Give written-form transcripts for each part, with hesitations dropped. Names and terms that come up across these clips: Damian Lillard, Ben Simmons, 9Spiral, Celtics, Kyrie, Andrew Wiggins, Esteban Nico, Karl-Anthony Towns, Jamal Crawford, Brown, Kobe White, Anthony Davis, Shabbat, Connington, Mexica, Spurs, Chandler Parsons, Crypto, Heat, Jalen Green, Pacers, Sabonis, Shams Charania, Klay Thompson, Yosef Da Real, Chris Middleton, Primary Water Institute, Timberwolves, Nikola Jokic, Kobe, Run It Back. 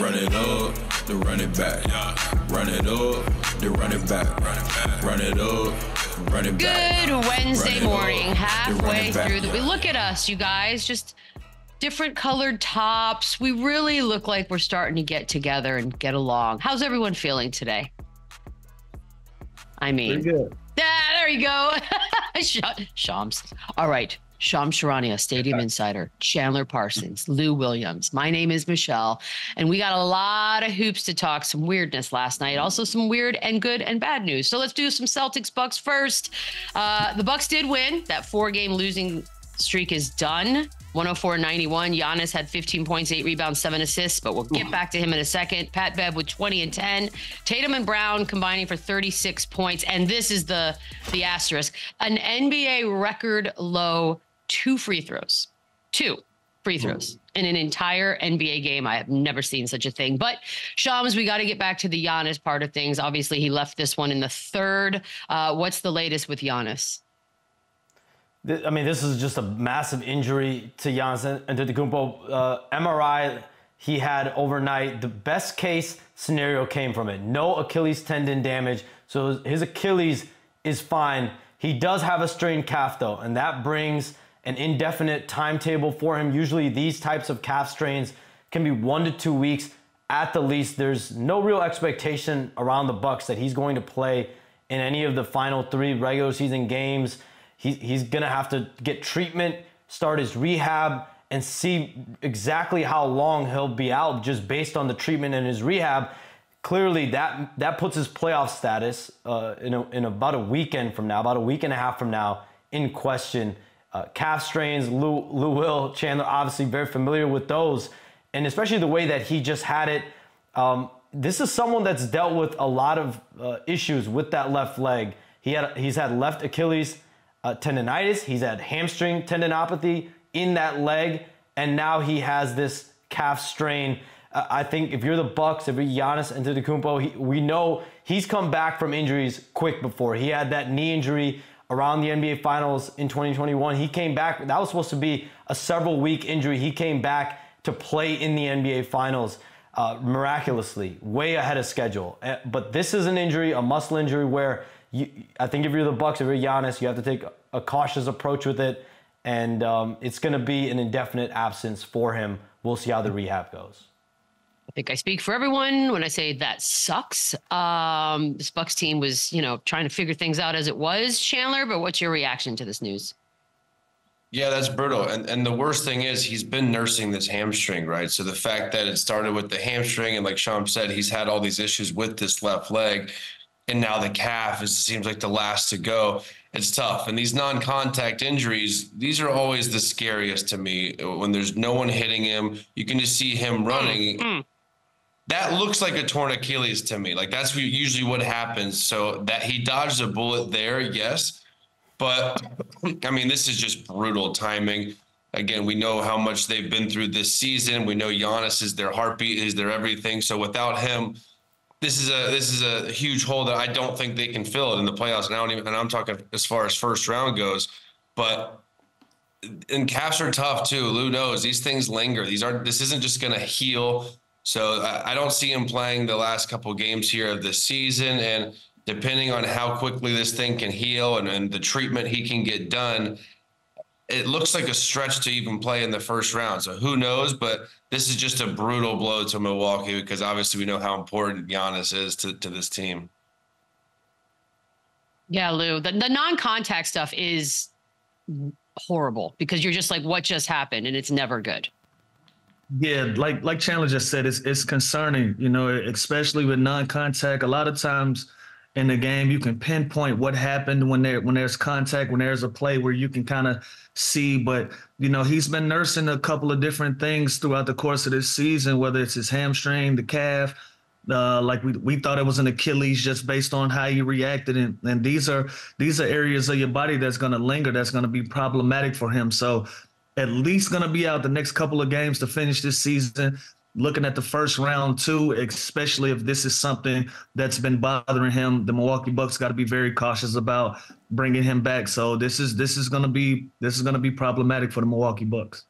Run it up, then run it back. Run it up, then run it back. Run it up, run it back. Good Wednesday morning, halfway through the week. Look at us, you guys, just different colored tops. We really look like we're starting to get together and get along. How's everyone feeling today? I mean, pretty good. Ah, there you go. Shams. All right. Shams Charania, Stadium Insider, Chandler Parsons, Lou Williams. My name is Michelle, and we got a lot of hoops to talk. Some weirdness last night, also some weird and good and bad news. So let's do some Celtics Bucks first. The Bucks did win. That 4-game losing streak is done. 104-91. Giannis had 15 points, 8 rebounds, 7 assists, but we'll get back to him in a second. Pat Bev with 20 and 10. Tatum and Brown combining for 36 points. And this is the asterisk. An NBA record low 2 free throws. 2 free throws in an entire NBA game. I have never seen such a thing. But, Shams, we got to get back to the Giannis part of things. Obviously, he left this one in the third. What's the latest with Giannis? I mean, this is just a massive injury to Giannis Antetokounmpo. MRI he had overnight. The best case scenario came from it. No Achilles tendon damage. So his Achilles is fine. He does have a strained calf, though, and that brings an indefinite timetable for him. Usually these types of calf strains can be 1 to 2 weeks at the least. There's no real expectation around the Bucks that he's going to play in any of the final 3 regular season games. He's going to have to get treatment, start his rehab, and see exactly how long he'll be out just based on the treatment and his rehab. Clearly, that puts his playoff status in about a weekend from now, about a week and a half from now, in question. Calf strains, Lou Will, Chandler, obviously very familiar with those, and especially the way that he just had it. This is someone that's dealt with a lot of issues with that left leg. He's had left Achilles tendonitis. He's had hamstring tendinopathy in that leg, and now he has this calf strain. I think if you're the Bucks, if you're Giannis Antetokounmpo, we know he's come back from injuries quick before. He had that knee injury around the NBA Finals in 2021. He came back. That was supposed to be a several-week injury. He came back to play in the NBA Finals miraculously, way ahead of schedule. But this is an injury, a muscle injury, where I think if you're the Bucks, if you're Giannis, you have to take a cautious approach with it, and it's going to be an indefinite absence for him. We'll see how the rehab goes. I think I speak for everyone when I say that sucks. This Bucks team was, trying to figure things out as it was, Chandler, but what's your reaction to this news? Yeah, that's brutal. And the worst thing is he's been nursing this hamstring, right? So the fact that it started with the hamstring, and like Shams said, he's had all these issues with this left leg, and now the calf seems like the last to go. It's tough. And these non-contact injuries, these are always the scariest to me. When there's no one hitting him, you can just see him running. That looks like a torn Achilles to me. Like, that's usually what happens. So that he dodged a bullet there, yes. But, I mean, this is just brutal timing. Again, we know how much they've been through this season. We know Giannis is their heartbeat, is their everything. So without him, this is a huge hole that I don't think they can fill it in the playoffs. And I'm talking as far as first round goes, and calves are tough too. Lou knows these things linger. This isn't just going to heal. So I don't see him playing the last couple games here of the season. And depending on how quickly this thing can heal and the treatment he can get done, it looks like a stretch to even play in the first round. So who knows? But this is just a brutal blow to Milwaukee, because obviously we know how important Giannis is to this team. Yeah, Lou, the non-contact stuff is horrible, because you're just like, what just happened? And it's never good. Yeah, like Chandler just said, it's concerning, especially with non-contact. A lot of times in the game, you can pinpoint what happened when there's contact, when there's a play where you can kind of see. But, he's been nursing a couple of different things throughout the course of this season, whether it's his hamstring, the calf. Like we thought it was an Achilles just based on how you reacted. And these are areas of your body that's going to linger, that's going to be problematic for him. So at least going to be out the next couple of games to finish this season. Looking at the first round too, especially if this is something that's been bothering him, the Milwaukee Bucks got to be very cautious about bringing him back. So this is going to be problematic for the Milwaukee Bucks.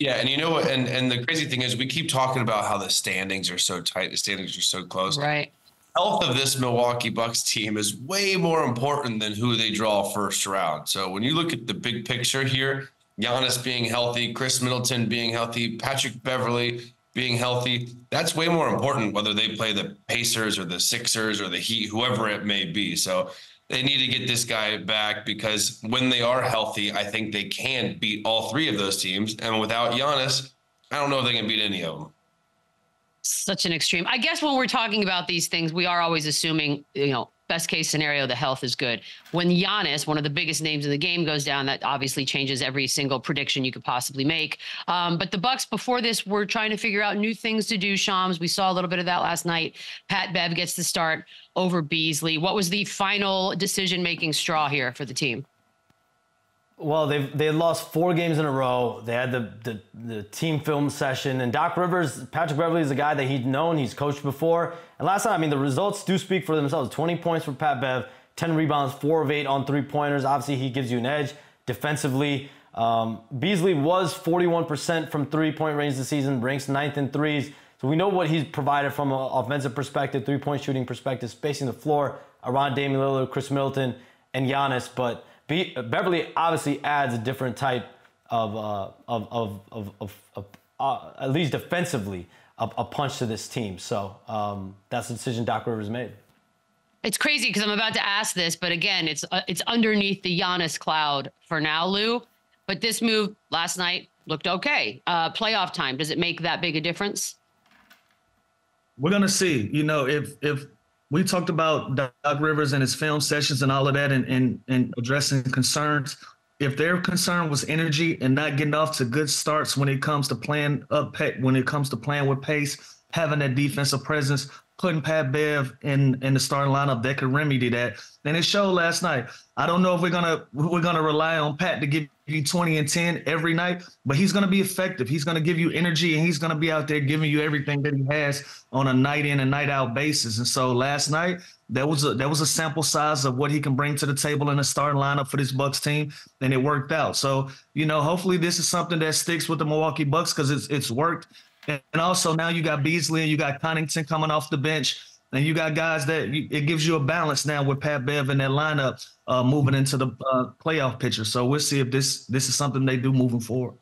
Yeah, and you know what? And the crazy thing is, we keep talking about how the standings are so tight, the standings are so close. Right. Health of this Milwaukee Bucks team is way more important than who they draw first round. So when you look at the big picture here, Giannis being healthy, Chris Middleton being healthy, Patrick Beverly being healthy, that's way more important whether they play the Pacers or the Sixers or the Heat, whoever it may be. So they need to get this guy back, because when they are healthy, I think they can beat all three of those teams. And without Giannis, I don't know if they can beat any of them. Such an extreme. I guess when we're talking about these things, we are always assuming, you know, best case scenario, the health is good. When Giannis, one of the biggest names in the game, goes down, that obviously changes every single prediction you could possibly make. But the Bucks before this were trying to figure out new things to do, Shams. We saw a little bit of that last night. Pat Bev gets the start over Beasley. What was the final decision-making straw here for the team? Well, they lost 4 games in a row. They had the team film session. And Doc Rivers, Patrick Beverly is a guy that he's known. He's coached before. And last time, I mean, the results do speak for themselves. 20 points for Pat Bev, 10 rebounds, 4 of 8 on 3-pointers. Obviously, he gives you an edge defensively. Beasley was 41% from 3-point range this season, ranks 9th in threes. So we know what he's provided from an offensive perspective, 3-point shooting perspective, spacing the floor around Damian Lillard, Chris Middleton, and Giannis. But Beverly obviously adds a different type of at least defensively, a punch to this team. So that's the decision Doc Rivers made. It's crazy because I'm about to ask this, but again, it's underneath the Giannis cloud for now, Lou. But this move last night looked okay. Playoff time, does it make that big a difference? We're gonna see. You know, if we talked about Doc Rivers and his film sessions and all of that and addressing concerns. If their concern was energy and not getting off to good starts when it comes to playing with pace, having that defensive presence, putting Pat Bev in the starting lineup, that could remedy that. And it showed last night. I don't know if we're gonna rely on Pat to give you 20 and 10 every night, but he's gonna be effective. He's gonna give you energy, and he's gonna be out there giving you everything that he has on a night in and night out basis. And so last night, that was a sample size of what he can bring to the table in the starting lineup for this Bucks team, and it worked out. So you know, hopefully this is something that sticks with the Milwaukee Bucks because it's worked. And also now you got Beasley and you got Connington coming off the bench, and you got guys it gives you a balance now with Pat Bev and that lineup moving into the playoff picture. So we'll see if this is something they do moving forward.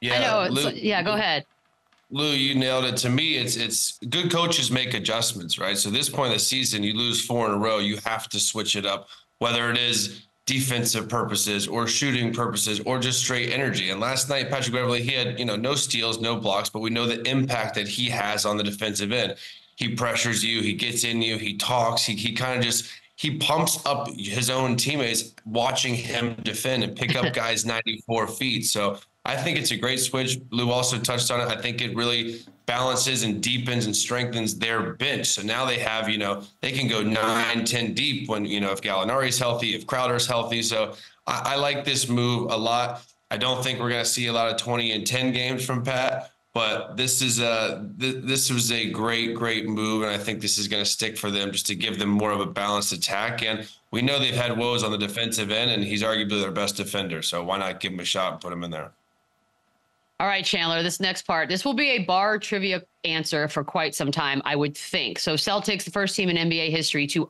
Yeah, I know. Lou, yeah, go ahead. Lou, you nailed it. To me, it's good coaches make adjustments, right? So this point of the season, you lose 4 in a row, you have to switch it up, whether it is defensive purposes or shooting purposes or just straight energy. And last night, Patrick Beverly, he had, you know, no steals, no blocks, but we know the impact that he has on the defensive end. He pressures you, he gets in you, he talks, he pumps up his own teammates watching him defend and pick up guys 94 feet. So I think it's a great switch. Lou also touched on it. I think it really balances and deepens and strengthens their bench. So now they have, you know, they can go 9, 10 deep when, you know, if Gallinari's healthy, if Crowder's healthy. So I like this move a lot. I don't think we're going to see a lot of 20 and 10 games from Pat, but this was a great, great move. And I think this is going to stick for them just to give them more of a balanced attack. And we know they've had woes on the defensive end, and he's arguably their best defender. So why not give him a shot and put him in there? All right, Chandler, this next part, this will be a bar trivia answer for quite some time, I would think. So Celtics, the first team in NBA history to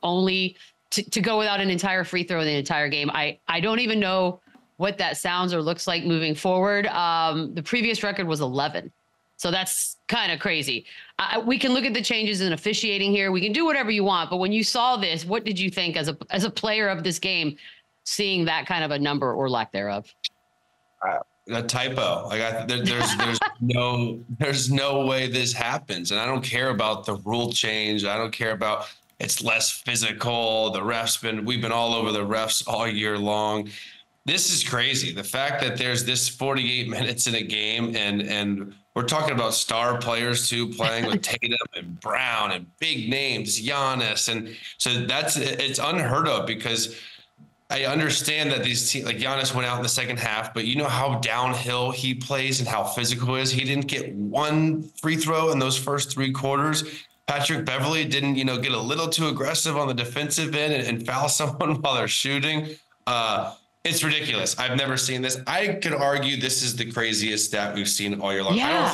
go without an entire free throw in the entire game. I don't even know what that sounds or looks like moving forward. The previous record was 11. So that's kind of crazy. We can look at the changes in officiating here. We can do whatever you want. But when you saw this, what did you think as a player of this game, seeing that kind of a number or lack thereof? A typo. Like there's no way this happens. And I don't care about the rule change. I don't care about it's less physical. The refs we've been all over the refs all year long. This is crazy. The fact that there's this 48 minutes in a game and we're talking about star players too, playing with Tatum and Brown and big names, Giannis. And so it's unheard of because I understand that these teams, like Giannis went out in the second half, but you know how downhill he plays and how physical he is. He didn't get one free throw in those first 3 quarters. Patrick Beverly didn't, you know, get a little too aggressive on the defensive end and foul someone while they're shooting. It's ridiculous. I've never seen this. I could argue this is the craziest stat we've seen all year long. Yeah.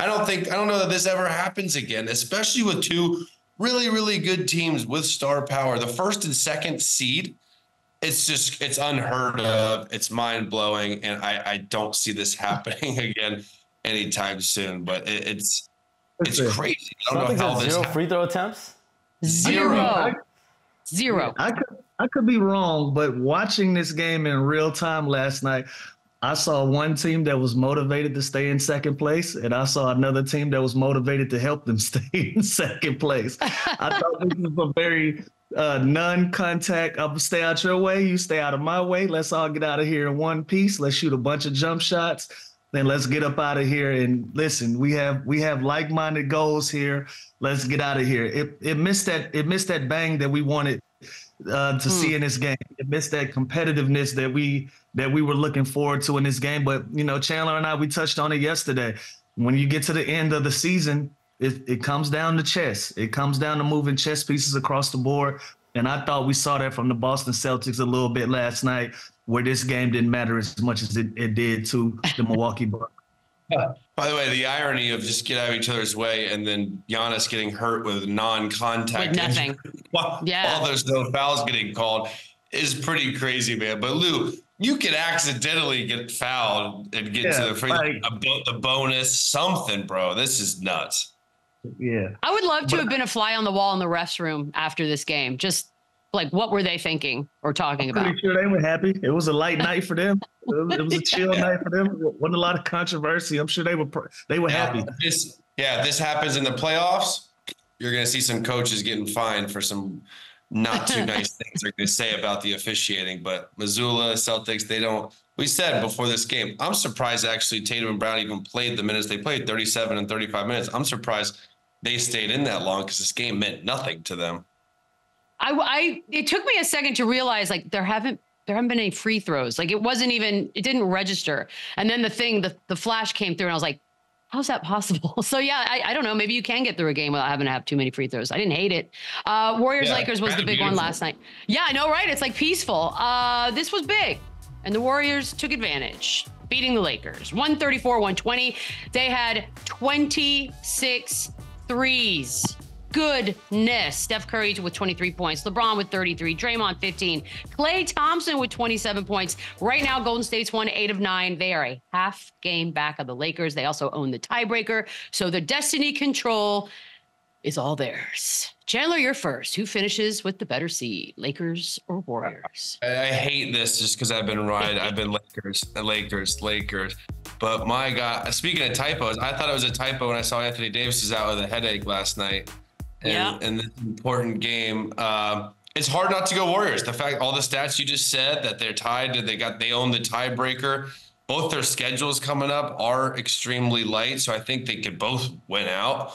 I don't know that this ever happens again, especially with two really, really good teams with star power. The first and second seed, it's unheard of. It's mind blowing. And I don't see this happening again anytime soon, but it's crazy. I don't know how this happened. Free throw attempts? Zero. I could be wrong, but watching this game in real time last night, I saw one team that was motivated to stay in second place, and I saw another team that was motivated to help them stay in second place. I thought this was a very non-contact, I'll stay out your way, you stay out of my way, let's all get out of here in one piece, let's shoot a bunch of jump shots, then let's get up out of here and listen, we have like-minded goals here, let's get out of here. It missed that bang that we wanted to see in this game. It missed that competitiveness that we were looking forward to in this game. But, you know, Chandler and I, we touched on it yesterday. When you get to the end of the season, it comes down to chess. It comes down to moving chess pieces across the board. And I thought we saw that from the Boston Celtics a little bit last night, where this game didn't matter as much as it did to the Milwaukee Bucks. By the way, the irony of just get out of each other's way and then Giannis getting hurt with non-contact. With nothing. While there's no fouls getting called is pretty crazy, man. But, Lou, you could accidentally get fouled and get to the free a bonus, something, bro. This is nuts. Yeah. I would love to have been a fly on the wall in the refs room after this game. Just, like, what were they thinking or talking about? I'm pretty sure they were happy. It was a light night for them. It was a chill night for them. It wasn't a lot of controversy. I'm sure they were happy. This happens in the playoffs. You're going to see some coaches getting fined for some not too nice things they're going to say about the officiating. But Missoula, Celtics, they don't – we said before this game, I'm surprised actually Tatum and Brown even played the minutes they played, 37 and 35 minutes. I'm surprised they stayed in that long because this game meant nothing to them. It took me a second to realize, like, there haven't been any free throws. Like, it didn't register. And then the flash came through and I was like, how's that possible? So yeah, I don't know. Maybe you can get through a game without having to have too many free throws. I didn't hate it. Warriors-Lakers was the big one last night. Yeah, I know, right? It's like peaceful. This was big. And the Warriors took advantage, beating the Lakers. 134-120. They had 26 threes. Goodness. Steph Curry with 23 points. LeBron with 33. Draymond 15. Klay Thompson with 27 points. Right now, Golden State's won 8 of 9. They are a half game back of the Lakers. They also own the tiebreaker. So their destiny control is all theirs. Chandler, you're first. Who finishes with the better seed, Lakers or Warriors? I hate this just because I've been right. I've been Lakers. But my God, speaking of typos, I thought it was a typo when I saw Anthony Davis is out with a headache last night. Yeah. And this important game, it's hard not to go Warriors. The fact all the stats you just said that they're tied, that they own the tiebreaker. Both their schedules coming up are extremely light, so I think they could both win out,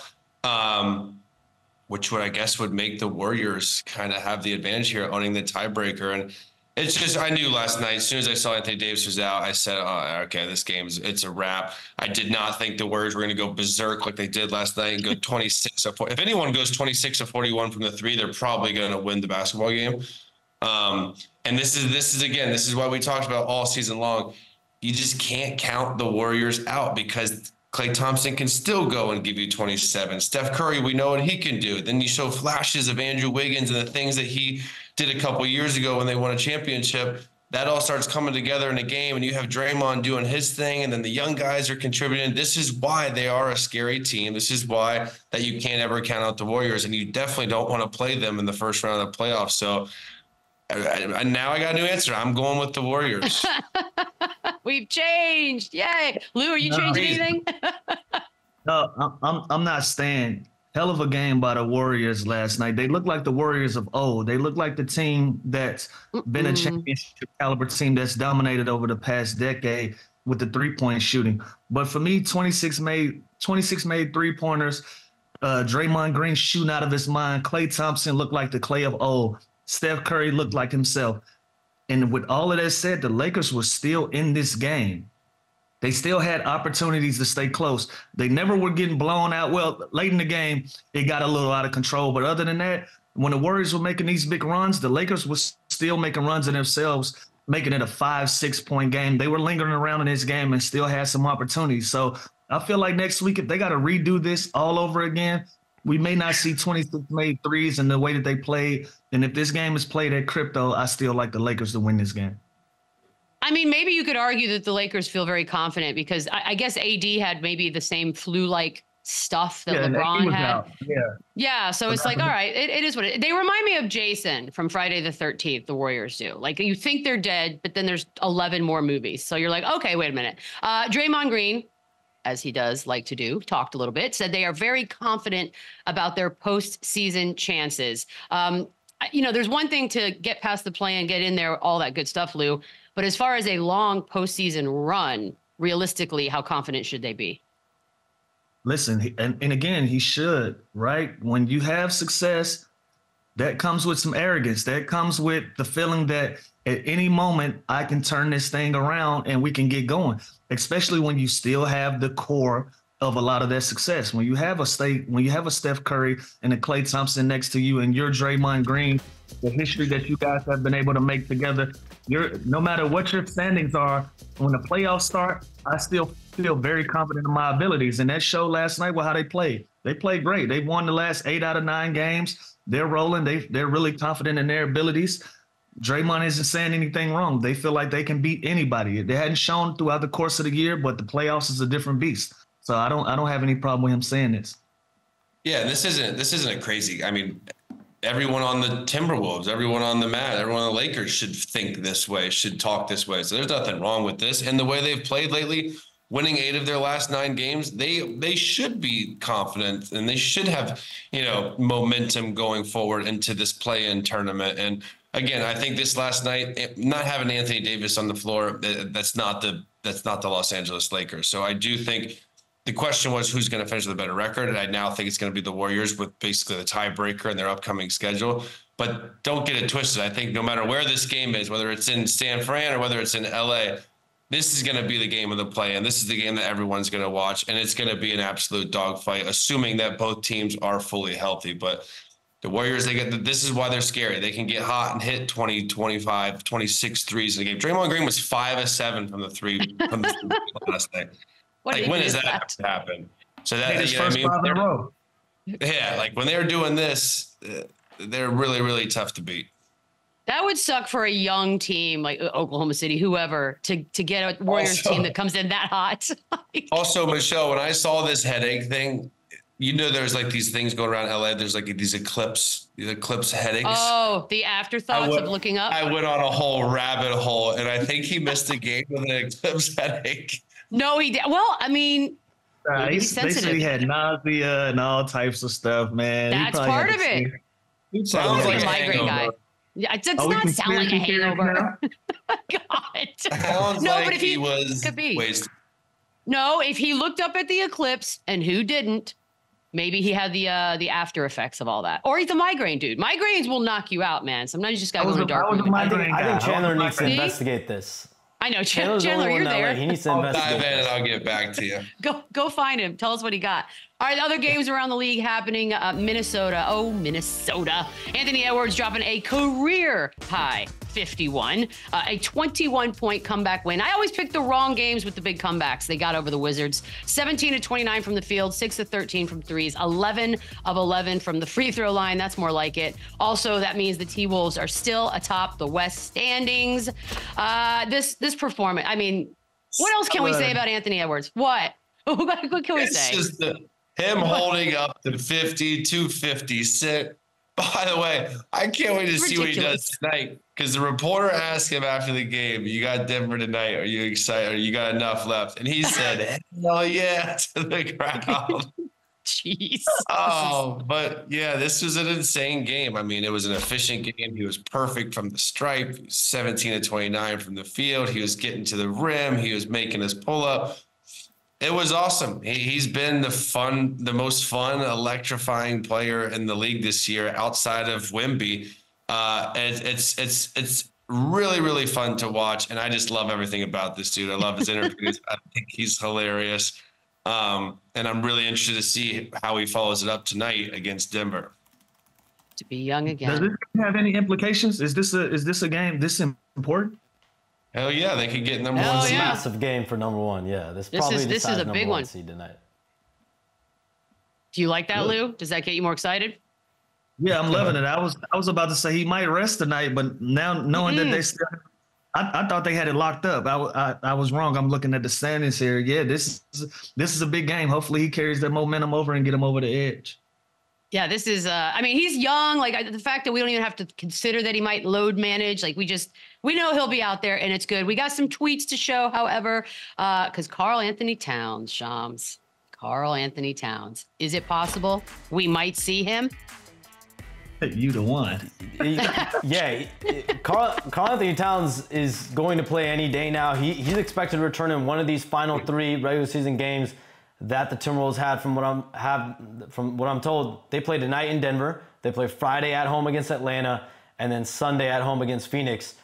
which would I guess would make the Warriors kind of have the advantage here, owning the tiebreaker. And it's just I knew last night as soon as I saw Anthony Davis was out, I said, "Oh, okay, this game's it's a wrap." I did not think the Warriors were going to go berserk like they did last night and go 26 or 40. If anyone goes 26 or 41 from the three, they're probably going to win the basketball game. And this is what we talked about all season long. You just can't count the Warriors out because Klay Thompson can still go and give you 27. Steph Curry, we know what he can do. Then you show flashes of Andrew Wiggins and the things that he did a couple years ago when they won a championship. That all starts coming together in a game, and you have Draymond doing his thing, and then the young guys are contributing. This is why they are a scary team. This is why that you can't ever count out the Warriors, and you definitely don't want to play them in the first round of the playoffs. So now I got a new answer. I'm going with the Warriors. We've changed. Yay. Lou, are you changing anything? No, I'm not staying. Hell of a game by the Warriors last night. They look like the Warriors of old. They look like the team that's been a championship caliber team that's dominated over the past decade with the three-point shooting. But for me, 26 made three-pointers. Draymond Green shooting out of his mind. Klay Thompson looked like the Klay of old. Steph Curry looked like himself. And with all of that said, the Lakers were still in this game. They still had opportunities to stay close. They never were getting blown out. Well, late in the game, it got a little out of control. But other than that, when the Warriors were making these big runs, the Lakers were still making runs in themselves making it a 5-6 point game. They were lingering around in this game and still had some opportunities. So I feel like next week, if they got to redo this all over again, we may not see 26 made threes in the way that they played. And if this game is played at crypto, I still like the Lakers to win this game. I mean, maybe you could argue that the Lakers feel very confident because I guess AD had maybe the same flu-like stuff that LeBron had. Out. Yeah. So it's like, all right, it is what it is. They remind me of Jason from Friday the 13th, the Warriors do. Like, you think they're dead, but then there's 11 more movies. So you're like, okay, wait a minute. Draymond Green, as he does like to do, talked a little bit, said they are very confident about their postseason chances. You know, there's one thing to get past the play and get in there, all that good stuff, Lou. But as far as a long postseason run, realistically, how confident should they be? Listen, and again, he should, right? When you have success, that comes with some arrogance. That comes with the feeling that at any moment I can turn this thing around and we can get going, especially when you still have the core of a lot of that success. When you have a Steph Curry and a Klay Thompson next to you and you're Draymond Green, the history that you guys have been able to make together, no matter what your standings are, when the playoffs start, I still feel very confident in my abilities. And that show last night with how they played great. They won the last 8 out of 9 games. They're rolling. They're really confident in their abilities. Draymond isn't saying anything wrong. They feel like they can beat anybody. They hadn't shown throughout the course of the year, but the playoffs is a different beast. So I don't have any problem with him saying this. Yeah, this isn't a crazy. I mean, everyone on the Timberwolves, everyone on the Mavs, everyone on the Lakers should think this way, should talk this way. So there's nothing wrong with this. And the way they've played lately, winning 8 of their last 9 games, they should be confident and they should have, you know, momentum going forward into this play-in tournament. And again, I think this last night, not having Anthony Davis on the floor, that's not the Los Angeles Lakers. So I do think the question was who's going to finish with a better record, and I now think it's going to be the Warriors with basically the tiebreaker in their upcoming schedule. But don't get it twisted. I think no matter where this game is, whether it's in San Fran or whether it's in LA, this is going to be the game of the play, and this is the game that everyone's going to watch, and it's going to be an absolute dogfight, assuming that both teams are fully healthy. But the Warriors, this is why they're scary. They can get hot and hit 20, 25, 26 threes in a game. Draymond Green was 5 of 7 from the three last night. Like, when is that to happen? So that is first 5 in a row. Yeah, like when they're doing this, they're really, really tough to beat. That would suck for a young team like Oklahoma City, whoever, to get a Warriors team that comes in that hot. Also, Michelle, when I saw this headache thing, you know, there's like these things going around LA. There's like these eclipse headaches. Oh, the afterthoughts of looking up. I went on a whole rabbit hole, and I think he missed a game with an eclipse headache. No, he did. Well, I mean, they said he had nausea and all types of stuff, man. That's part of it. He sounds like a migraine guy. Yeah, it does not sound like a hangover. God. Sounds no, like but if he was could be. Wasted. No, if he looked up at the eclipse, and who didn't, maybe he had the after effects of all that. Or he's a migraine dude. Migraines will knock you out, man. Sometimes you just got to go to dark. I think Chandler needs to investigate this. I know, Chandler, you're there. He needs to investigate. I'll dive in and I'll get back to you. Go find him. Tell us what he got. All right, other games around the league happening. Minnesota. Anthony Edwards dropping a career high 51, a 21-point comeback win. I always pick the wrong games with the big comebacks. They got over the Wizards. 17 of 29 from the field, 6 of 13 from threes, 11 of 11 from the free throw line. That's more like it. Also, that means the T-Wolves are still atop the West standings. This performance, I mean, what else can we say about Anthony Edwards? What can we say? It's just him holding up the 50, 256. By the way, I can't wait to see what he does tonight, because the reporter asked him after the game, "You got Denver tonight? Are you excited? Or you got enough left?" And he said, "Hell yeah!" to the crowd. Jeez. Oh, but yeah, this was an insane game. I mean, it was an efficient game. He was perfect from the stripe, 17 to 29 from the field. He was getting to the rim. He was making his pull up. It was awesome. He's been the most fun, electrifying player in the league this year, outside of Wimby. It's really, really fun to watch, and I just love everything about this dude. I love his interviews. I think he's hilarious, and I'm really interested to see how he follows it up tonight against Denver. To be young again. Does this have any implications? Is this a game this important? Hell yeah, they could get number one seed. Yeah. Massive game for number one. Yeah, this is a big one seed tonight. Do you like that, Lou? Does that get you more excited? Yeah, I'm loving it. I was about to say he might rest tonight, but now knowing that they still, I thought they had it locked up. I was wrong. I'm looking at the standings here. Yeah, this is a big game. Hopefully he carries that momentum over and get him over the edge. Yeah, this is, I mean, he's young. Like, the fact that we don't even have to consider that he might load manage. Like, we know he'll be out there, and it's good. We got some tweets to show, however, because Karl-Anthony Towns, Shams, Karl-Anthony Towns. Is it possible we might see him? You the one. Yeah, Karl-Anthony Towns is going to play any day now. He's expected to return in one of these final three regular season games that the Timberwolves had, from what I'm told. They play tonight in Denver. They play Friday at home against Atlanta, and then Sunday at home against Phoenix.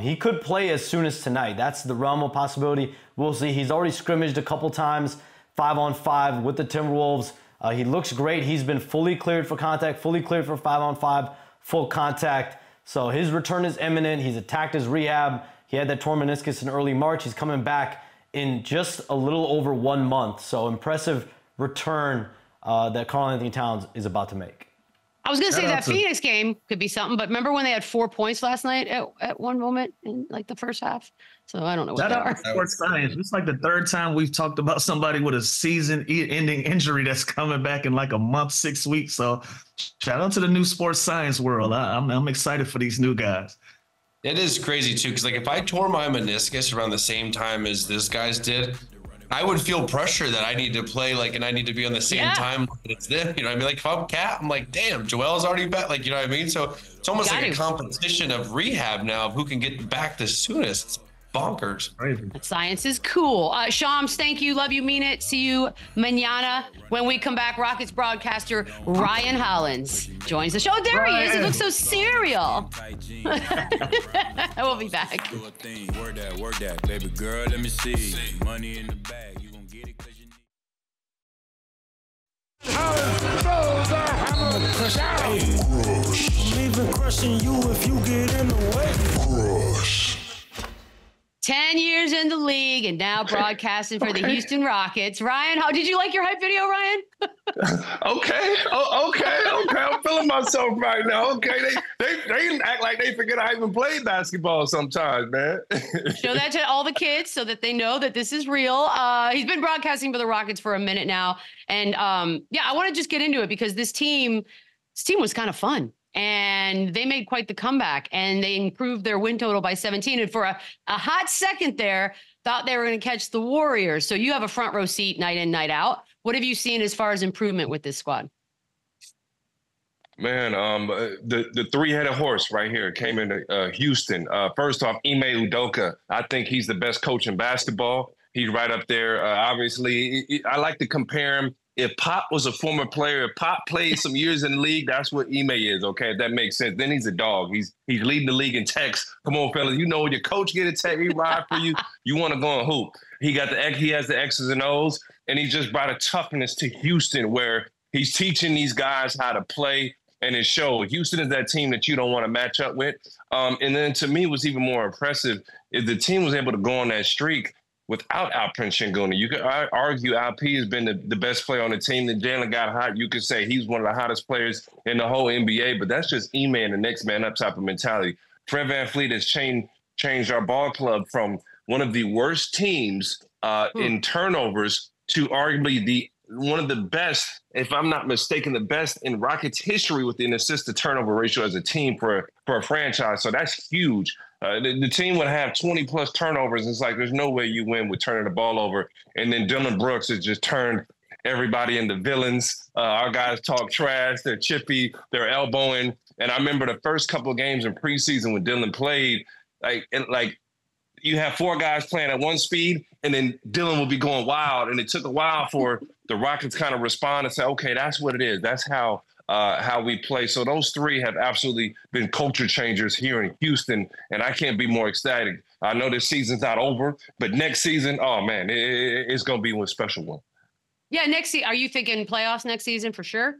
He could play as soon as tonight. That's the realm of possibility. We'll see. He's already scrimmaged a couple times, 5-on-5 with the Timberwolves. He looks great. He's been fully cleared for contact, fully cleared for 5-on-5, full contact. So his return is imminent. He's attacked his rehab. He had that torn meniscus in early March. He's coming back in just a little over 1 month. So impressive return that Karl-Anthony Towns is about to make. I was going to say that Phoenix game could be something, but remember when they had 4 points last night at one moment in like the first half? So I don't know what they are. Sports science. It's like the third time we've talked about somebody with a season-ending injury that's coming back in like a month, 6 weeks. So shout out to the new sports science world. I'm excited for these new guys. It is crazy, too, because, like, if I tore my meniscus around the same time as this guy's did, I would feel pressure that I need to play, like, and I need to be on the same time as them. You know what I mean? Like, if I'm Cat, I'm like, damn, Joel's already back. Like, you know what I mean? So it's almost like a competition of rehab now of who can get back the soonest. It's bonkers. Crazy. Science is cool. Shams, thank you. Love you, mean it. See you mañana. When we come back, Rockets broadcaster Ryan Hollins joins the show. Oh, there he is. He looks so serial. We'll be back. Word that, baby girl. Let me see. Money in the bag. You gonna get it because you need. Throws are hammered. Crush out. Crush. Leaving crushing you if you get in the way. Crush. 10 years in the league and now broadcasting for the Houston Rockets. Ryan, how did you like your hype video, Ryan? Okay. I'm feeling myself right now. Okay, they act like they forget I even played basketball sometimes, man. Show that to all the kids so that they know that this is real. He's been broadcasting for the Rockets for a minute now, and yeah, I want to just get into it because this team was kind of fun. And they made quite the comeback, and they improved their win total by 17. And for a hot second there, thought they were going to catch the Warriors. So you have a front row seat night in, night out. What have you seen as far as improvement with this squad? Man, the three-headed horse right here came into Houston. First off, Ime Udoka. I think he's the best coach in basketball. He's right up there. Obviously, I like to compare him. If Pop was a former player, if Pop played some years in the league, that's what Ime is, okay? If that makes sense. Then he's a dog. He's leading the league in texts. Come on, fellas. You know, your coach get a text, he ride for you. You want to go and hoop. He has the X's and O's, and he just brought a toughness to Houston where he's teaching these guys how to play, and it showed. Houston is that team that you don't want to match up with. And then to me, what's even more impressive is the team was able to go on that streak without Alperen Sengun. You could argue LP has been the best player on the team. Then Jalen got hot. You could say he's one of the hottest players in the whole NBA, but that's just Ime and the next man up type of mentality. Fred VanVleet has changed our ball club from one of the worst teams in turnovers to arguably one of the best, if I'm not mistaken, the best in Rockets history with an assist to turnover ratio as a team for a franchise. So that's huge. The team would have 20-plus turnovers. It's like there's no way you win with turning the ball over. And then Dillon Brooks has just turned everybody into villains. Our guys talk trash. They're chippy. They're elbowing. And I remember the first couple of games in preseason when Dillon played, like you have four guys playing at one speed, and then Dillon will be going wild. And it took a while for the Rockets kind of respond and say, okay, that's what it is. That's how we play. So those three have absolutely been culture changers here in Houston, and I can't be more ecstatic. I know this season's not over, but next season, oh, man, it's going to be one special one. Yeah, next season. Are you thinking playoffs next season for sure?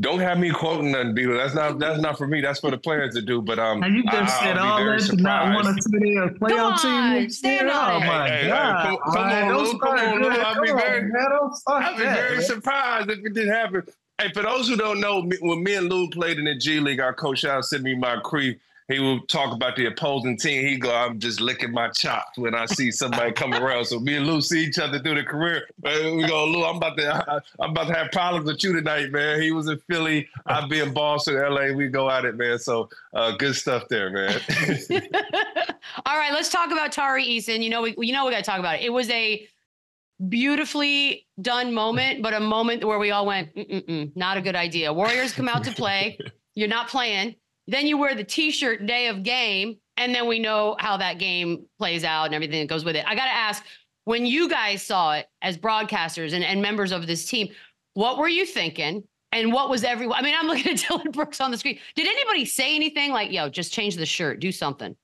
Don't have me quoting nothing, Beatle. That's not for me. That's for the players to do. But you just said all that to not want to sit there and play on team. Stand up. Hey, my God. Come on, Lou. I'd be very surprised if it didn't happen. Hey, for those who don't know, when me and Lou played in the G League, our coach sent me my creep. He would talk about the opposing team. He go, I'm just licking my chops when I see somebody come around. So me and Lou see each other through the career. We go, Lou, I'm about to have problems with you tonight, man. He was in Philly. I'd be in Boston, LA. We go at it, man. So good stuff there, man. All right, let's talk about Tari Eason. You know we got to talk about it. It was a beautifully done moment, but a moment where we all went, not a good idea. Warriors come out to play. You're not playing. Then you wear the T-shirt day of game, and then we know how that game plays out and everything that goes with it. I got to ask, when you guys saw it as broadcasters and members of this team, what were you thinking? And what was everyone? I mean, I'm looking at Dillon Brooks on the screen. Did anybody say anything like, yo, just change the shirt, do something?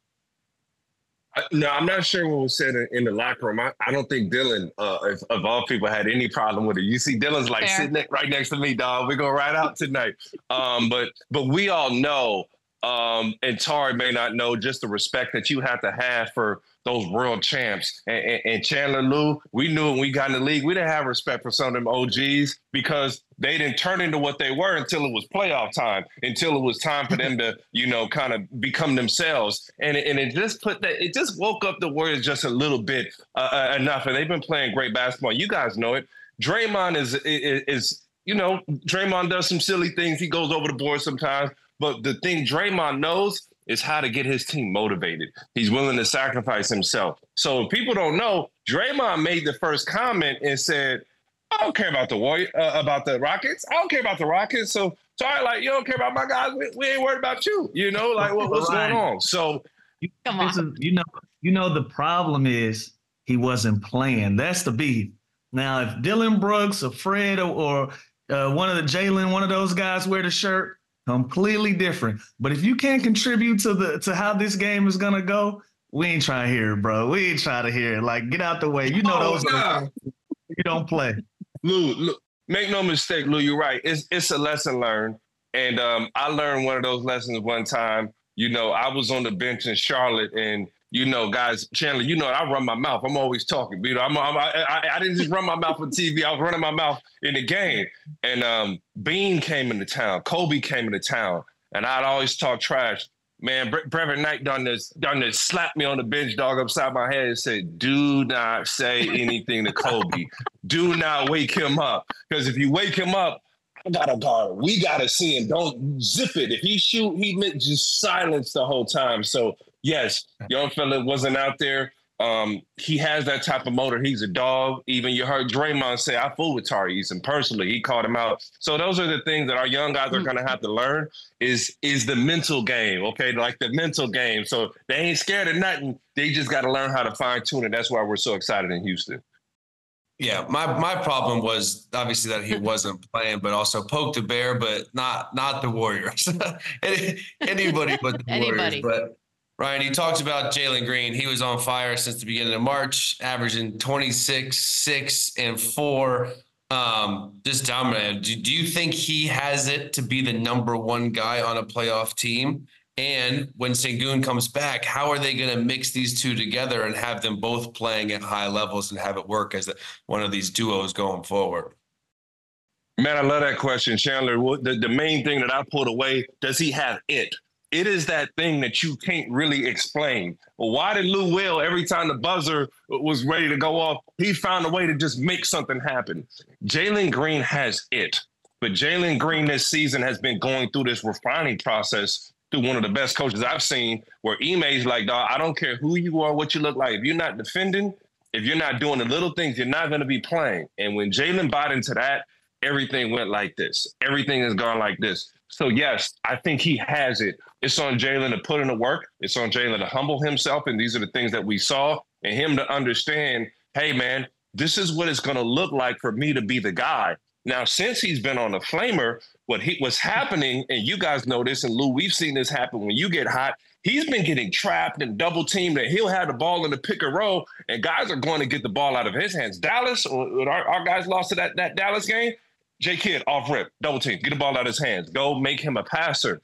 No, I'm not sure what was said in the locker room. I don't think Dillon, of all people, had any problem with it. You see, Dillon's like sitting right next to me, dog. We're going right out tonight. But we all know, and Tari may not know, just the respect that you have to have for those world champs. And Chandler, Lou, we knew when we got in the league, we didn't have respect for some of them OGs because they didn't turn into what they were until it was playoff time, until it was time for them to, kind of become themselves. And it just woke up the Warriors just a little bit enough. And they've been playing great basketball. You guys know it. Draymond is Draymond does some silly things. He goes over the board sometimes. But the thing Draymond knows is how to get his team motivated. He's willing to sacrifice himself. So if people don't know, Draymond made the first comment and said, I don't care about the Rockets. I don't care about the Rockets. So, sorry, like, you don't care about my guys. We ain't worried about you. You know, like, what's going on? So, come on. You know, the problem is he wasn't playing. That's the beef. Now, if Dillon Brooks or Fred or one of those guys wear the shirt, completely different. But if you can't contribute to how this game is gonna go, we ain't trying to hear it, bro. We ain't trying to hear it. Like, get out the way. You know those guys. You don't play. Lou, make no mistake, Lou. You're right. It's a lesson learned, and I learned one of those lessons one time. I was on the bench in Charlotte, and guys, Chandler, I run my mouth. I'm always talking. I didn't just run my mouth on TV. I was running my mouth in the game. And Bean came into town. Kobe came into town. And I'd always talk trash. Man, Brevin Knight done this, slapped me on the bench, dog, upside my head and said, do not say anything to Kobe. Do not wake him up. Because if you wake him up, I got to guard. We got to see him. Don't zip it. If he shoot, he meant just silence the whole time. So, yes, young fella wasn't out there. He has that type of motor. He's a dog. Even you heard Draymond say, I fool with Tari Eason personally. He called him out. So those are the things that our young guys are going to have to learn is the mental game, okay? Like the mental game. So they ain't scared of nothing. They just got to learn how to fine-tune it. That's why we're so excited in Houston. Yeah, my problem was obviously that he wasn't playing, but also poked the bear, but not the Warriors. Anybody but the Warriors. But Ryan, you talked about Jalen Green. He was on fire since the beginning of March, averaging 26, 6, and 4. Just dominant. Do you think he has it to be the number one guy on a playoff team? And when Sengun comes back, how are they going to mix these two together and have them both playing at high levels and have it work as one of these duos going forward? Man, I love that question, Chandler. The main thing that I pulled away, does he have it? It is that thing that you can't really explain. Why did Lou Will, every time the buzzer was ready to go off, he found a way to just make something happen? Jalen Green has it. But Jalen Green this season has been going through this refining process through one of the best coaches I've seen, where Ime's like, dog, I don't care who you are, what you look like. If you're not defending, if you're not doing the little things, you're not going to be playing. And when Jalen bought into that, everything went like this. Everything has gone like this. So, yes, I think he has it. It's on Jalen to put in the work. It's on Jalen to humble himself. And these are the things that we saw, and him to understand, hey, man, this is what it's going to look like for me to be the guy. Now, since he's been on a flamer, what's happening, and you guys know this, and Lou, we've seen this happen when you get hot, he's been getting trapped and double-teamed, and he'll have the ball in the pick and roll, and guys are going to get the ball out of his hands. Dallas, our guys lost to that Dallas game. J. Kidd, off rip, double team, get the ball out of his hands. Go make him a passer.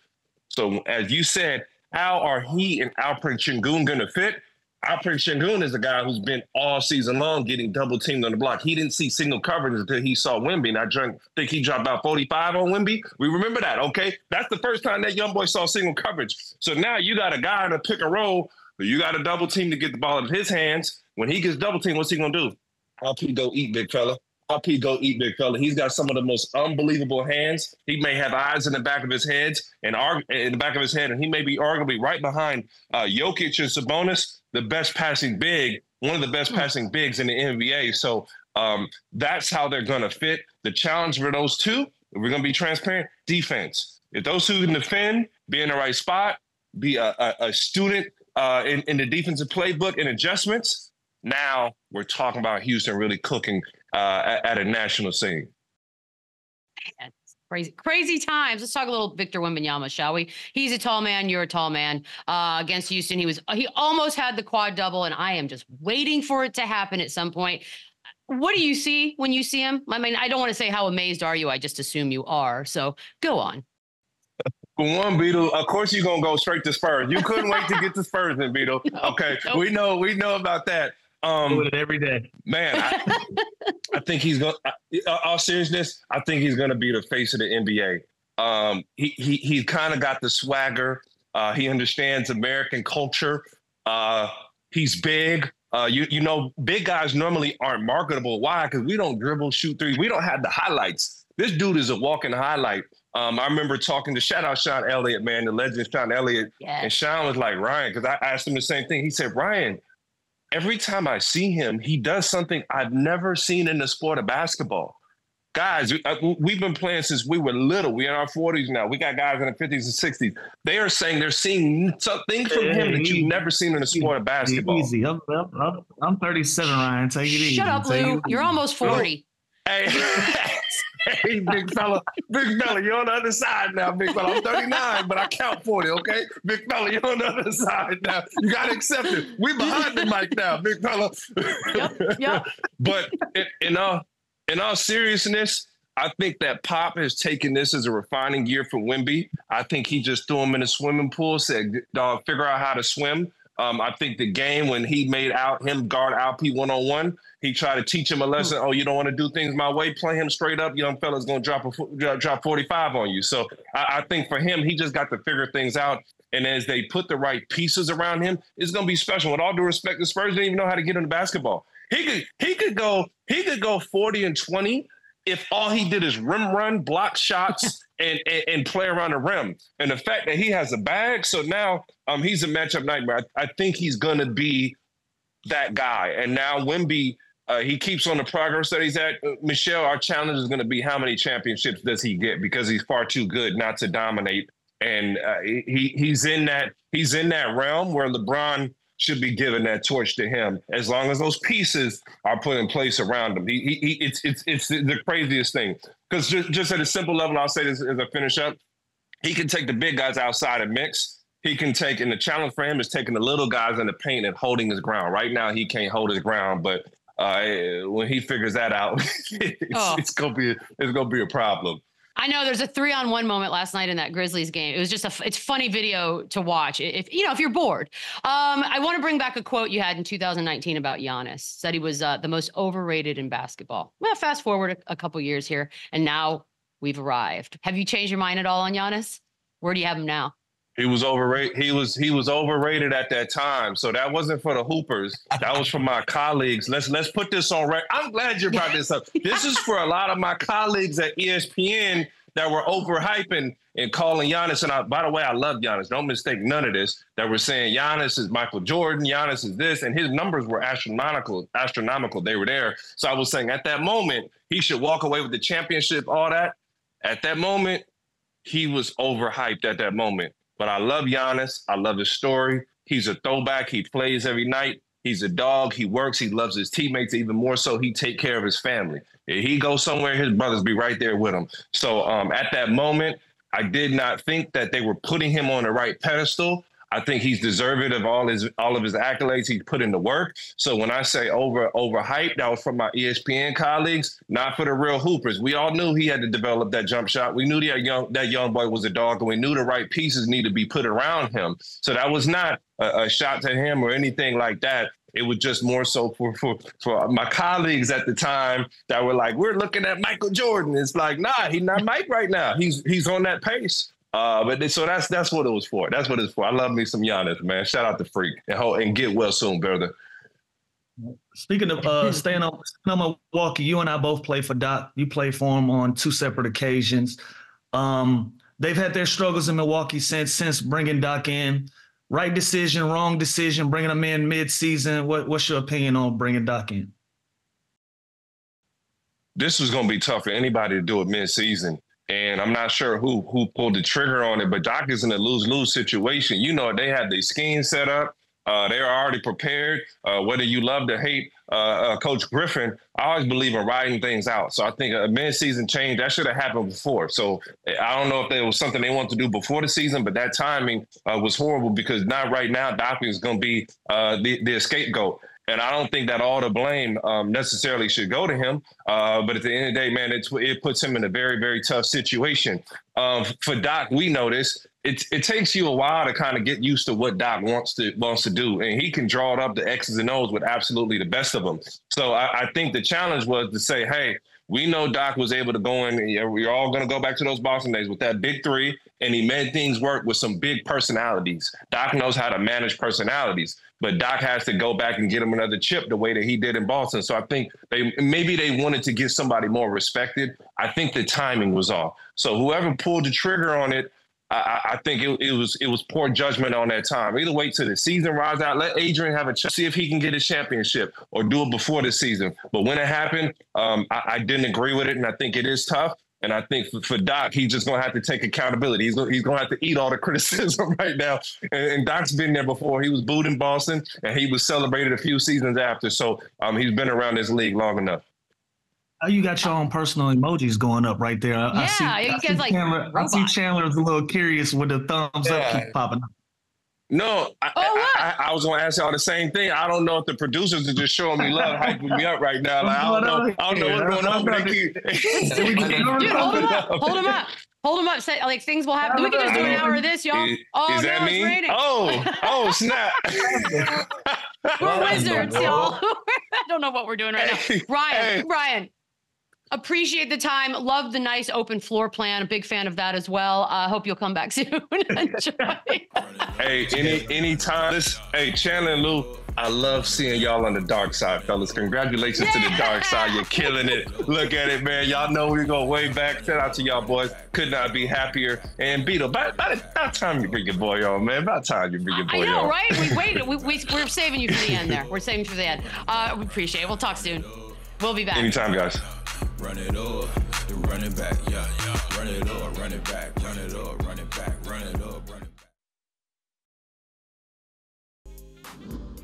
So as you said, how are he and Alperen Sengun going to fit? Alperen Sengun is a guy who's been all season long getting double teamed on the block. He didn't see single coverage until he saw Wimby, and I think he dropped about 45 on Wimby. We remember that, okay? That's the first time that young boy saw single coverage. So now you got a guy in a pick and roll, but you got a double team to get the ball out of his hands. When he gets double teamed, what's he going to do? LP go eat, big fella. LP go eat, big fella. He's got some of the most unbelievable hands. He may have eyes in the back of his head, and he may be arguably right behind Jokic and Sabonis, the best passing big, one of the best passing bigs in the NBA. So that's how they're going to fit. The challenge for those two, we're going to be transparent, defense. If those two can defend, be in the right spot, be a student in the defensive playbook and adjustments, now we're talking about Houston really cooking at a national scene. Yeah, crazy times. Let's talk a little Victor Wembanyama, shall we? He's a tall man. You're a tall man. Against Houston, he almost had the quad double, and I am just waiting for it to happen at some point. What do you see when you see him? I mean, I don't want to say how amazed are you. I just assume you are. So go on. One, Beadle, of course you're going to go straight to Spurs. You couldn't wait to get to Spurs in, Beadle. No, okay, nope. We know about that. Doing it every day. Man, I think he's going to, all seriousness, I think he's going to be the face of the NBA. He kind of got the swagger. He understands American culture. He's big. You know, big guys normally aren't marketable. Why? Because we don't dribble, shoot threes. We don't have the highlights. This dude is a walking highlight. I remember talking to, shout out Sean Elliott, man, the legend Sean Elliott. Yes. And Sean was like, Ryan, because I asked him the same thing. He said, Ryan, every time I see him, he does something I've never seen in the sport of basketball. Guys, we've been playing since we were little. We're in our 40s now. We got guys in the 50s and 60s. They are saying they're seeing something from him that you've never seen in the sport of basketball. Easy. I'm 37, Ryan. Take it easy. Shut up, Lou. You're almost 40. Hey, hey, big fella, you're on the other side now, big fella. I'm 39, but I count 40, okay? Big fella, you're on the other side now. You got to accept it. We behind the mic now, big fella. Yep. But in all seriousness, I think that Pop has taken this as a refining year for Wimby. I think he just threw him in a swimming pool, said, dog, figure out how to swim. I think the game when he made out him guard Alp one-on-one, he tried to teach him a lesson. Oh, you don't want to do things my way. Play him straight up. Young fella's going to drop 45 on you. So I think for him, he just got to figure things out. And as they put the right pieces around him, it's going to be special. With all due respect, the Spurs didn't even know how to get him the basketball. He could go 40 and 20 if all he did is rim run, block shots, and play around the rim. And the fact that he has a bag, so now he's a matchup nightmare. I think he's going to be that guy. And now Wimby, he keeps on the progress that he's at. Michelle, our challenge is going to be how many championships does he get, because he's far too good not to dominate. And he's in that realm where LeBron should be giving that torch to him, as long as those pieces are put in place around him. It's the craziest thing. Because just at a simple level, I'll say this as I finish up, he can take the big guys outside and mix. He can take, and the challenge for him is taking the little guys in the paint and holding his ground. Right now, he can't hold his ground, but when he figures that out, it's gonna be a problem. I know there's a 3-on-1 moment last night in that Grizzlies game. It was just it's funny video to watch if you're bored. I want to bring back a quote you had in 2019 about Giannis. Said he was the most overrated in basketball. Well, fast forward a couple years here, and now we've arrived. Have you changed your mind at all on Giannis? Where do you have him now? He was overrated. He was overrated at that time. So that wasn't for the Hoopers. That was for my colleagues. Let's put this on record. I'm glad you brought this up. This is for a lot of my colleagues at ESPN that were overhyping and calling Giannis. And by the way, I love Giannis. Don't mistake none of this. That were saying Giannis is Michael Jordan. Giannis is this, and his numbers were astronomical. They were there. So I was saying at that moment he should walk away with the championship. All that. At that moment, he was overhyped. At that moment. But I love Giannis. I love his story. He's a throwback. He plays every night. He's a dog. He works. He loves his teammates. Even more so, he take care of his family. If he goes somewhere, his brothers be right there with him. So at that moment, I did not think that they were putting him on the right pedestal. I think he's deserving of all of his accolades. He put in the work. So when I say overhyped, that was from my ESPN colleagues, not for the real hoopers. We all knew he had to develop that jump shot. We knew that young boy was a dog, and we knew the right pieces need to be put around him. So that was not a shot to him or anything like that. It was just more so for my colleagues at the time that were like, we're looking at Michael Jordan. It's like, nah, he's not Mike right now. He's on that pace. So that's what it was for. That's what it's for. I love me some Giannis, man. Shout out to Freak and get well soon, brother. Speaking of staying on Milwaukee, you and I both play for Doc. You play for him on two separate occasions. They've had their struggles in Milwaukee since bringing Doc in. Right decision, wrong decision, bringing him in mid-season. What's your opinion on bringing Doc in? This was going to be tough for anybody to do it mid-season. And I'm not sure who pulled the trigger on it, but Doc is in a lose-lose situation. You know, they had their scheme set up. They're already prepared. Whether you love to hate Coach Griffin, I always believe in riding things out. So I think a mid-season change, that should have happened before. So I don't know if there was something they wanted to do before the season, but that timing was horrible because not right now, Doc is going to be the scapegoat. And I don't think that all the blame necessarily should go to him. But at the end of the day, man, it puts him in a very, very tough situation. For Doc, we know this. It takes you a while to kind of get used to what Doc wants to do. And he can draw up the X's and O's with absolutely the best of them. So I think the challenge was to say, hey, we know Doc was able to go in. We're all going to go back to those Boston days with that big three. And he made things work with some big personalities. Doc knows how to manage personalities. But Doc has to go back and get him another chip the way that he did in Boston. So I think they wanted to get somebody more respected. I think the timing was off. So whoever pulled the trigger on it, I think it was poor judgment on that time. Either wait till the season rise out, let Adrian have a chance, see if he can get a championship, or do it before the season. But when it happened, I didn't agree with it, and I think it is tough. And I think for Doc, he's just going to have to take accountability. He's going to have to eat all the criticism right now. And Doc's been there before. He was booed in Boston, and he was celebrated a few seasons after. So he's been around this league long enough. You got your own personal emojis going up right there. Yeah, I see Chandler's a little curious with the thumbs up keep popping up. No, I was going to ask y'all the same thing. I don't know if the producers are just showing me love, hyping me up right now. Like, I don't know what's going on. Dude, hold them up. Hold them up. Say, like, things will happen. We can just do an hour of this, y'all. Is that me? It's raining. Oh, snap. We're wizards, y'all. I don't know what we're doing right now. Ryan. Appreciate the time. Love the nice open floor plan. A big fan of that as well. I hope you'll come back soon. Hey, any time. Hey, Chandler and Lou, I love seeing y'all on the dark side, fellas. Congratulations to the dark side. You're killing it. Look at it, man. Y'all know we go way back. Shout out to y'all boys. Could not be happier. And Beadle, about time you bring your boy on, man. About time you bring your boy on. I know, right? We waited. We're saving you for the end there. We're saving you for the end. We appreciate it. We'll talk soon. We'll be back. Anytime, guys. Run it up, run it back, yeah. Run it up, run it back, run it up, run it back, run it up, run it back.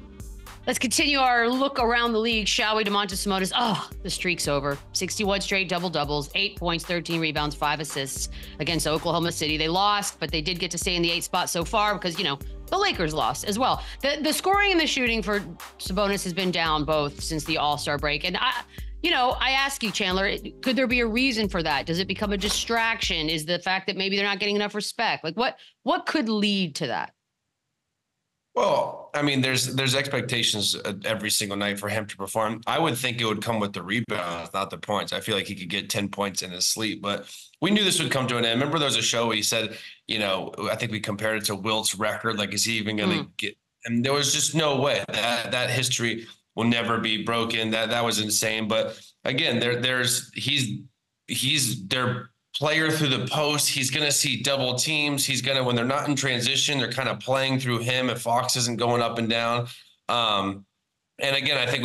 Let's continue our look around the league, shall we? DeMontis Sabonis. Oh, the streak's over. 61 straight double-doubles, 8 points, 13 rebounds, 5 assists against Oklahoma City. They lost, but they did get to stay in the 8th spot so far because, you know, the Lakers lost as well. The scoring and the shooting for Sabonis has been down both since the All-Star break. And I ask you, Chandler, could there be a reason for that? Does it become a distraction? Is the fact that maybe they're not getting enough respect? Like, what could lead to that? Well, I mean, there's expectations every single night for him to perform. I would think it would come with the rebounds, not the points. I feel like he could get 10 points in his sleep, but we knew this would come to an end. Remember there was a show where he said, you know, I think we compared it to Wilt's record. Like, is he even going to get, and there was just no way that history will never be broken. That was insane. But again, he's their player through the post. He's going to see double teams. He's going to, when they're not in transition, they're kind of playing through him. If Fox isn't going up and down. And again, I think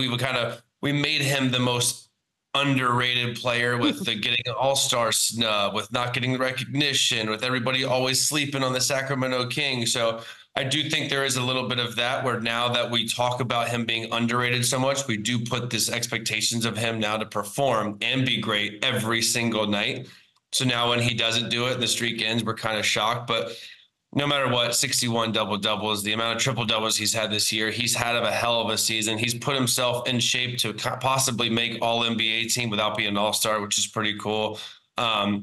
we made him the most underrated player with the getting an all-star snub, with not getting the recognition, with everybody always sleeping on the Sacramento Kings. So I do think there is a little bit of that where now that we talk about him being underrated so much, we do put this expectations of him now to perform and be great every single night. So now when he doesn't do it, the streak ends, we're kind of shocked. But no matter what, 61 double-doubles, the amount of triple-doubles he's had this year. He's had a hell of a season. He's put himself in shape to possibly make All-NBA team without being an All-Star, which is pretty cool.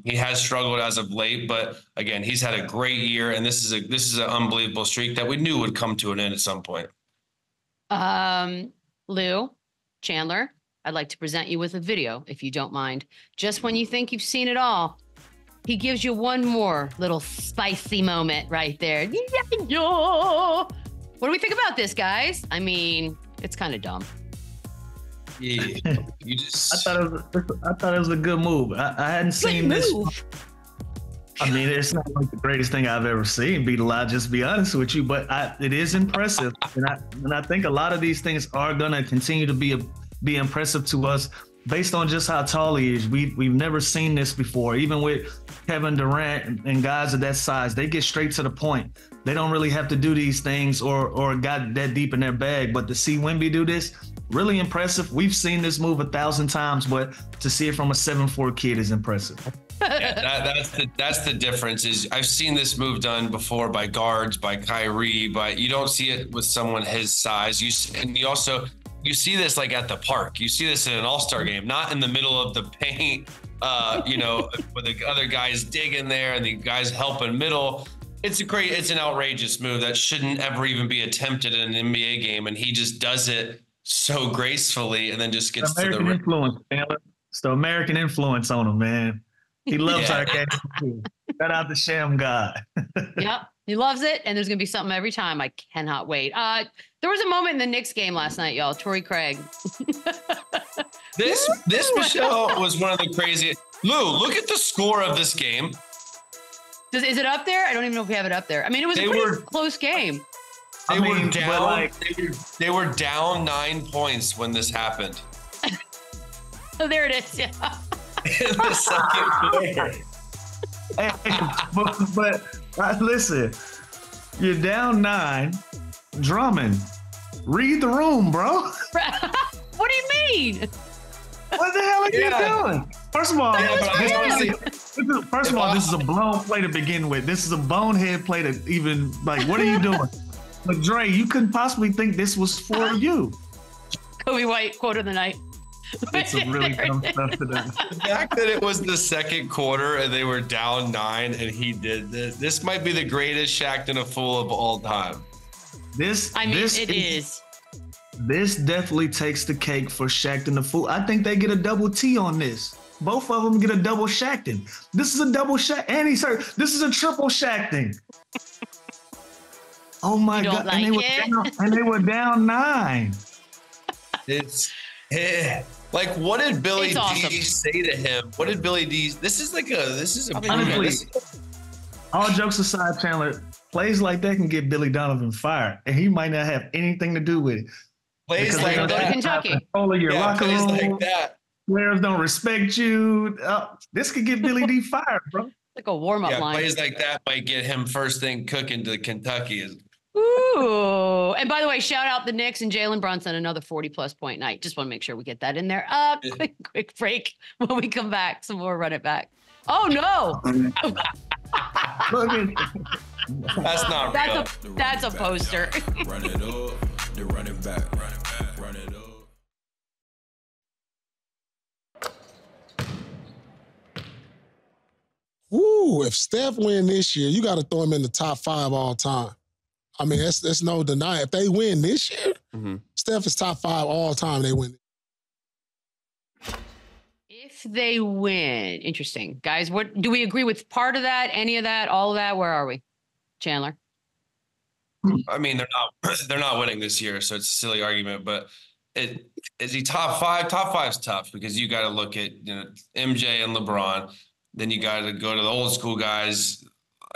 He has struggled as of late, but again, he's had a great year, and this is an unbelievable streak that we knew would come to an end at some point. Lou, Chandler, I'd like to present you with a video, if you don't mind. Just when you think you've seen it all, he gives you one more little spicy moment right there. What do we think about this, guys? I mean, it's kind of dumb. Yeah, I thought it was a good move. I hadn't seen this. I mean, it's not like the greatest thing I've ever seen, Beadle. I'll just be honest with you, but it is impressive, and I think a lot of these things are gonna continue to be impressive to us based on just how tall he is. We've never seen this before, even with Kevin Durant and guys of that size. They get straight to the point. They don't really have to do these things or got that deep in their bag. But to see Wimby do this, really impressive. We've seen this move 1,000 times, but to see it from a 7'4" kid is impressive. Yeah, that's the difference. Is I've seen this move done before by guards, by Kyrie, but you don't see it with someone his size. You see this like at the park. You see this in an All-Star game, not in the middle of the paint. With the other guys digging there and the guys helping middle. It's an outrageous move that shouldn't ever even be attempted in an NBA game, and he just does it so gracefully, and then just gets American to the influence. Man. It's the American influence on him, man. He loves our game. Shout out the Sham God. Yep, he loves it, and there's gonna be something every time. I cannot wait. There was a moment in the Knicks game last night, y'all. Torrey Craig. This Michelle was one of the craziest. Lou, look at the score of this game. Is it up there? I don't even know if we have it up there. I mean, it was a pretty close game. They were down 9 points when this happened. Oh, there it is. Yeah. In the second quarter. But listen, you're down 9. Drummond, read the room, bro. What do you mean? What the hell are you doing? First of all, this is a blown play to begin with. This is a bonehead play to even, like, what are you doing? But Dre, you couldn't possibly think this was for you. Kobe White, quote of the night. It's some really dumb stuff to them. The fact that it was the second quarter and they were down 9 and he did this. This might be the greatest Shaqed and a Fool of all time. This definitely takes the cake for Shaqed and the Fool. I think they get a double T on this. Both of them get a double Shaqting. This is a double Shaq. Andy, sir, this is a triple Shaqting. Oh my God! Like, and they were down 9. It's like, what did Billy awesome. D say to him? What did Billy D? This is a. Honestly, all jokes aside, Chandler, plays like that can get Billy Donovan fired, and he might not have anything to do with it. Plays like that, Kentucky. Plays like that. Players don't respect you. This could get Billy D fired, bro. Like a warm-up line. Plays like that might get him first thing cooking to Kentucky. Ooh. And by the way, shout out the Knicks and Jalen Brunson, another 40-plus point night. Just want to make sure we get that in there. Quick break. When we come back, some more Run It Back. Oh, no. That's not real. That's a poster. Run it up. They're running back. Run it back. Run it up. Ooh, if Steph win this year, you got to throw him in the top 5 all time. I mean, that's no deny. If they win this year, Steph is top 5 all time. They win. If they win, interesting. Guys, what do we agree with? Part of that, any of that, all of that? Where are we? Chandler? I mean, they're not winning this year, so it's a silly argument, but is he top 5? Top 5's tough because you got to look at, MJ and LeBron. Then you got to go to the old school guys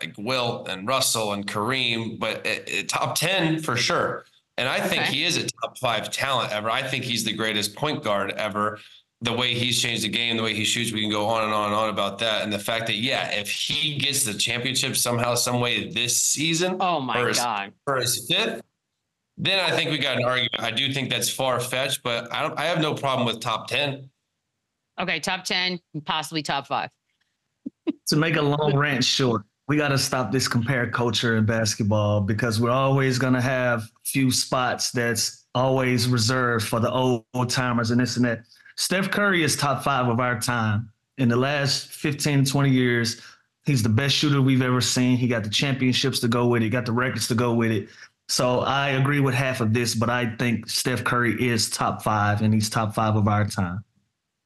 like Wilt and Russell and Kareem, but top 10 for sure. And I think he is a top 5 talent ever. I think he's the greatest point guard ever. The way he's changed the game, the way he shoots, we can go on and on and on about that. And the fact that, if he gets the championship somehow, some way this season, for his 5th, then I think we got an argument. I do think that's far-fetched, but I have no problem with top 10. Okay, top 10, possibly top 5. To make a long rant short, we got to stop this compare culture in basketball, because we're always going to have few spots that's always reserved for the old timers and this and that. Steph Curry is top five of our time. In the last 15, 20 years, he's the best shooter we've ever seen. He got the championships to go with it, got the records to go with it. So I agree with half of this, but I think Steph Curry is top five, and he's top five of our time.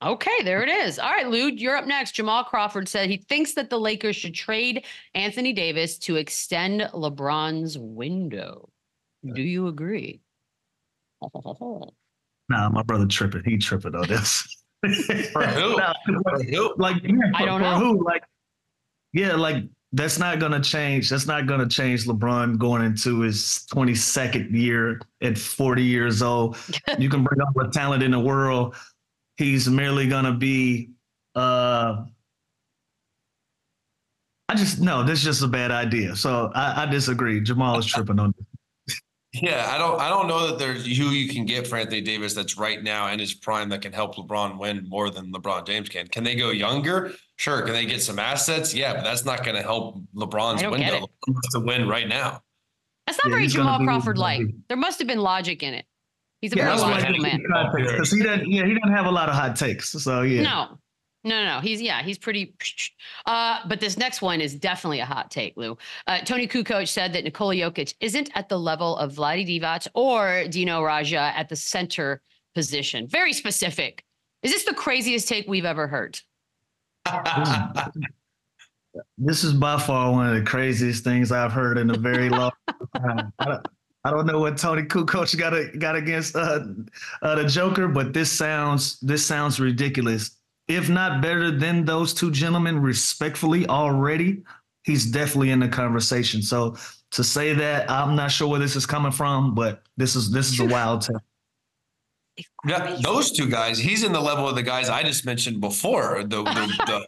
Okay, there it is. All right, Lou, you're up next. Jamal Crawford said he thinks that the Lakers should trade Anthony Davis to extend LeBron's window. Do you agree? Nah, my brother tripping. He tripping on this. For who? I don't know. That's not going to change. That's not going to change LeBron going into his 22nd year at 40 years old. You can bring up the talent in the world. He's merely going to be no, this is just a bad idea. So I disagree. Jamal is tripping on this. Yeah, I don't know that there's who you can get for Anthony Davis that's right now in his prime that can help LeBron win more than LeBron James can. Can they go younger? Sure. Can they get some assets? Yeah, but that's not going to help LeBron's window. LeBron wants to win right now. That's not very Jamal Crawford-like. There must have been logic in it. He's a very logical man. Because he doesn't have a lot of hot takes. So yeah. No. He's pretty. But this next one is definitely a hot take, Lou. Tony Kukoc said that Nikola Jokic isn't at the level of Vlade Divac or Dino Raja at the center position. Very specific. Is this the craziest take we've ever heard? This is by far one of the craziest things I've heard in a very long time. I don't know what Tony Kukoc got against the Joker, but this sounds ridiculous. If not better than those two gentlemen, respectfully already, he's definitely in the conversation. So to say that, I'm not sure where this is coming from, but this is a wild take. Yeah, those two guys, he's in the level of the guys I just mentioned before, the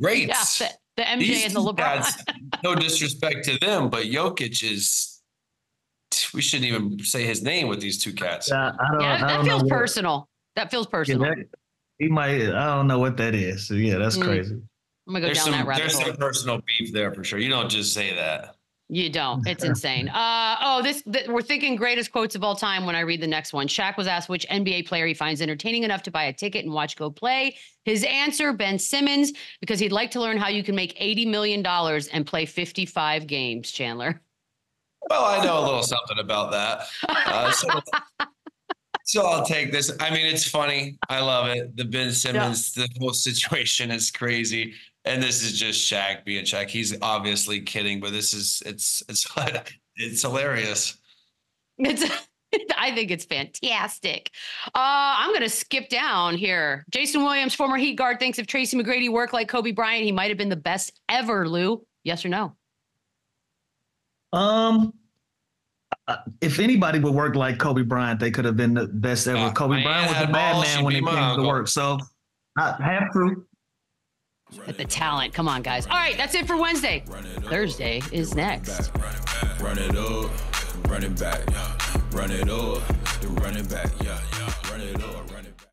greats. Yeah, the MJ and the LeBron. Guys, no disrespect to them, but Jokic is, we shouldn't even say his name with these two cats. That feels personal. Yeah, I don't know what that is. So yeah, that's crazy. I'm going to go down that rabbit hole. There's some personal beef there for sure. You don't just say that. You don't. It's insane. We're thinking greatest quotes of all time when I read the next one. Shaq was asked which NBA player he finds entertaining enough to buy a ticket and watch go play. His answer, Ben Simmons, because he'd like to learn how you can make $80 million and play 55 games, Chandler. Well, I know a little something about that. So I'll take this. I mean, it's funny. I love it. The Ben Simmons, The whole situation is crazy. And this is just Shaq being Shaq. He's obviously kidding, but this is, it's hilarious. I think it's fantastic. I'm going to skip down here. Jason Williams, former Heat guard, thinks if Tracy McGrady worked like Kobe Bryant, he might've been the best ever. Lou, yes or no? If anybody would work like Kobe Bryant, they could have been the best ever. Kobe Bryant was a madman when it came to work. So, half true. With the talent. Come on, guys. All right, that's it for Wednesday. Thursday is next. Run it up. Run it back. Run it up. Run it back. Run it up. Run it back.